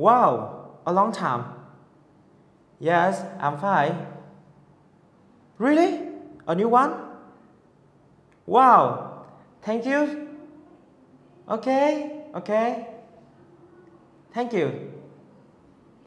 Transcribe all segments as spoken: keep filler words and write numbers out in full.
Wow, a long time. Yes, I'm fine. Really? A new one? Wow, thank you. Okay, okay. Thank you.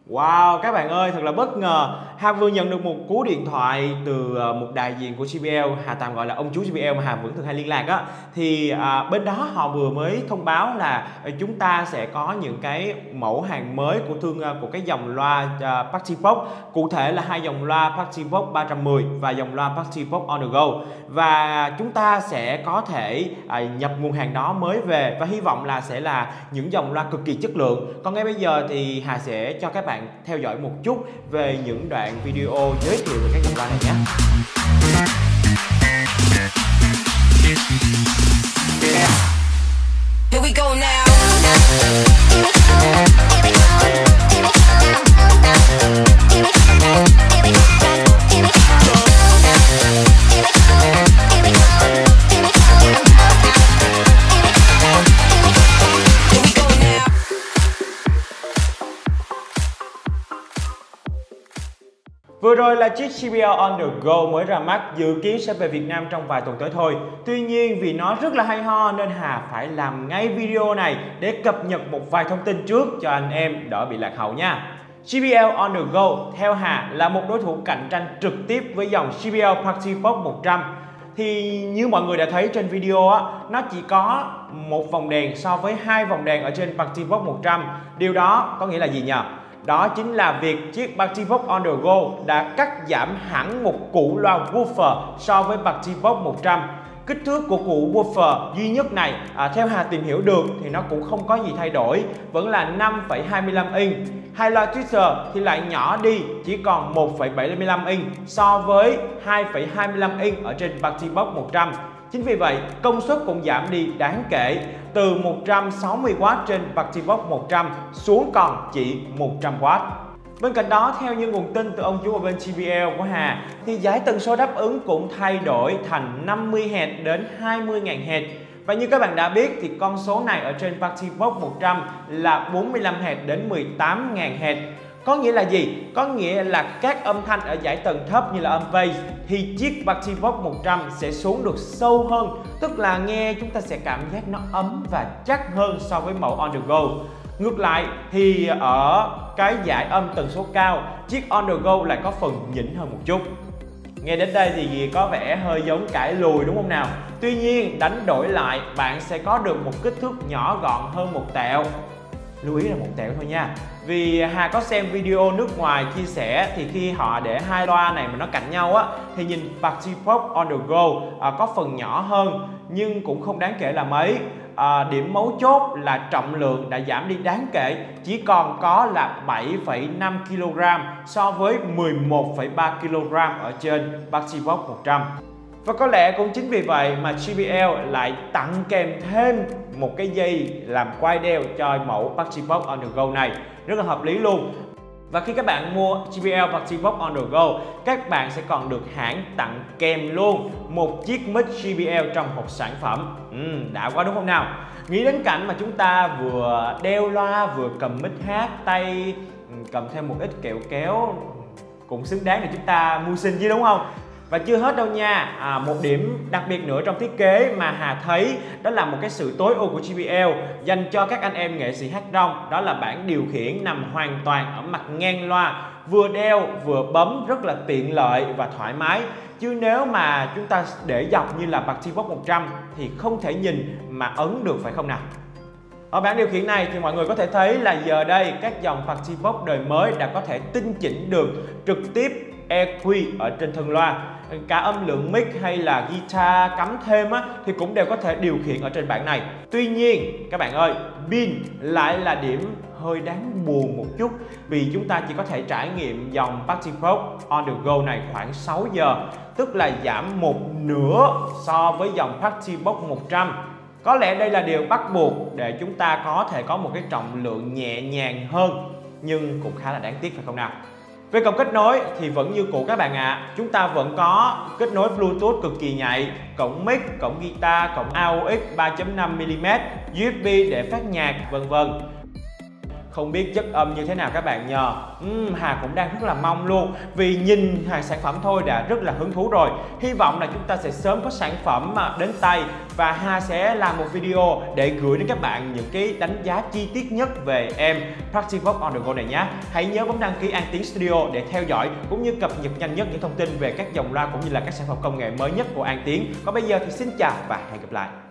Wow, các bạn ơi, thật là bất ngờ. Hà vừa nhận được một cú điện thoại từ một đại diện của xê bê lờ, Hà tạm gọi là ông chú xê bê lờ mà Hà vẫn thường hay liên lạc á. Thì à, bên đó họ vừa mới thông báo là chúng ta sẽ có những cái mẫu hàng mới của thương của cái dòng loa uh, Partybox. Cụ thể là hai dòng loa Partybox ba trăm mười và dòng loa Partybox On The Go. Và chúng ta sẽ có thể à, nhập nguồn hàng đó mới về, và hy vọng là sẽ là những dòng loa cực kỳ chất lượng. Còn ngay bây giờ thì Hà sẽ cho các bạn theo dõi một chút về những đoạn video giới thiệu về các dòng loa này nhé. Here we go now. Vừa rồi là chiếc xê bê lờ On The Go mới ra mắt, dự kiến sẽ về Việt Nam trong vài tuần tới thôi. Tuy nhiên vì nó rất là hay ho nên Hà phải làm ngay video này để cập nhật một vài thông tin trước cho anh em đỡ bị lạc hậu nha. xê bê lờ On The Go theo Hà là một đối thủ cạnh tranh trực tiếp với dòng xê bê lờ Partybox một trăm. Thì như mọi người đã thấy trên video á, nó chỉ có một vòng đèn so với hai vòng đèn ở trên Partybox một trăm. Điều đó có nghĩa là gì nhỉ? Đó chính là việc chiếc Partybox On The Go đã cắt giảm hẳn một cụ loa woofer so với Partybox một trăm. Kích thước của cụ woofer duy nhất này, à, theo Hà tìm hiểu được thì nó cũng không có gì thay đổi, vẫn là năm phẩy hai mươi lăm inch. Hai loa tweeter thì lại nhỏ đi, chỉ còn một phẩy bảy mươi lăm inch so với hai phẩy hai mươi lăm inch ở trên Partybox một trăm. Chính vì vậy, công suất cũng giảm đi đáng kể, từ một trăm sáu mươi oát trên Partybox một trăm xuống còn chỉ một trăm oát. Bên cạnh đó, theo như nguồn tin từ ông chú ở bên xê bê lờ của Hà, thì giải tần số đáp ứng cũng thay đổi thành năm mươi héc đến hai mươi ngàn héc. Và như các bạn đã biết thì con số này ở trên Partybox một trăm là bốn mươi lăm héc đến mười tám ngàn héc. Có nghĩa là gì? Có nghĩa là các âm thanh ở dải tần thấp như là âm bass thì chiếc Partybox một trăm sẽ xuống được sâu hơn, tức là nghe chúng ta sẽ cảm giác nó ấm và chắc hơn so với mẫu On The Go. Ngược lại thì ở cái dải âm tần số cao, chiếc On The Go lại có phần nhỉnh hơn một chút. Nghe đến đây thì có vẻ hơi giống cãi lùi đúng không nào? Tuy nhiên đánh đổi lại bạn sẽ có được một kích thước nhỏ gọn hơn một tẹo. Lưu ý là một tẹo thôi nha. Vì Hà có xem video nước ngoài chia sẻ thì khi họ để hai loa này mà nó cạnh nhau á, thì nhìn Partybox On The Go à, có phần nhỏ hơn nhưng cũng không đáng kể là mấy. À, điểm mấu chốt là trọng lượng đã giảm đi đáng kể, chỉ còn có là bảy phẩy năm ki lô gam so với mười một phẩy ba ki lô gam ở trên Partybox một trăm. Và có lẽ cũng chính vì vậy mà xê bê lờ lại tặng kèm thêm một cái dây làm quai đeo cho mẫu Partybox On The Go này. Rất là hợp lý luôn. Và khi các bạn mua xê bê lờ Partybox On The Go, các bạn sẽ còn được hãng tặng kèm luôn một chiếc mic xê bê lờ trong hộp sản phẩm. Ừ, đã quá đúng không nào? Nghĩ đến cảnh mà chúng ta vừa đeo loa, vừa cầm mic hát, tay cầm thêm một ít kẹo kéo cũng xứng đáng để chúng ta mua xin chứ đúng không? Và chưa hết đâu nha, à, một điểm đặc biệt nữa trong thiết kế mà Hà thấy đó là một cái sự tối ưu của xê bê lờ dành cho các anh em nghệ sĩ hát rong, đó là bảng điều khiển nằm hoàn toàn ở mặt ngang loa, vừa đeo vừa bấm rất là tiện lợi và thoải mái. Chứ nếu mà chúng ta để dọc như là Partybox một trăm thì không thể nhìn mà ấn được phải không nào? Ở bảng điều khiển này thì mọi người có thể thấy là giờ đây các dòng Partybox đời mới đã có thể tinh chỉnh được trực tiếp e quy ở trên thân loa. Cả âm lượng mic hay là guitar cắm thêm á, thì cũng đều có thể điều khiển ở trên bảng này. Tuy nhiên các bạn ơi, pin lại là điểm hơi đáng buồn một chút, vì chúng ta chỉ có thể trải nghiệm dòng Partybox On The Go này khoảng sáu giờ, tức là giảm một nửa so với dòng Partybox một trăm. Có lẽ đây là điều bắt buộc để chúng ta có thể có một cái trọng lượng nhẹ nhàng hơn, nhưng cũng khá là đáng tiếc phải không nào? Về cổng kết nối thì vẫn như cũ các bạn ạ, à. Chúng ta vẫn có kết nối Bluetooth cực kỳ nhạy, cổng mic, cổng guitar, cổng a o ích ba chấm năm mi li mét, u ét bê để phát nhạc vân vân. Không biết chất âm như thế nào các bạn nhờ. uhm, Hà cũng đang rất là mong luôn, vì nhìn hàng sản phẩm thôi đã rất là hứng thú rồi. Hy vọng là chúng ta sẽ sớm có sản phẩm đến tay, và Hà sẽ làm một video để gửi đến các bạn những cái đánh giá chi tiết nhất về em Partybox On The Go này nhé. Hãy nhớ bấm đăng ký An Tiến Studio để theo dõi cũng như cập nhật nhanh nhất những thông tin về các dòng loa cũng như là các sản phẩm công nghệ mới nhất của An Tiến. Còn bây giờ thì xin chào và hẹn gặp lại.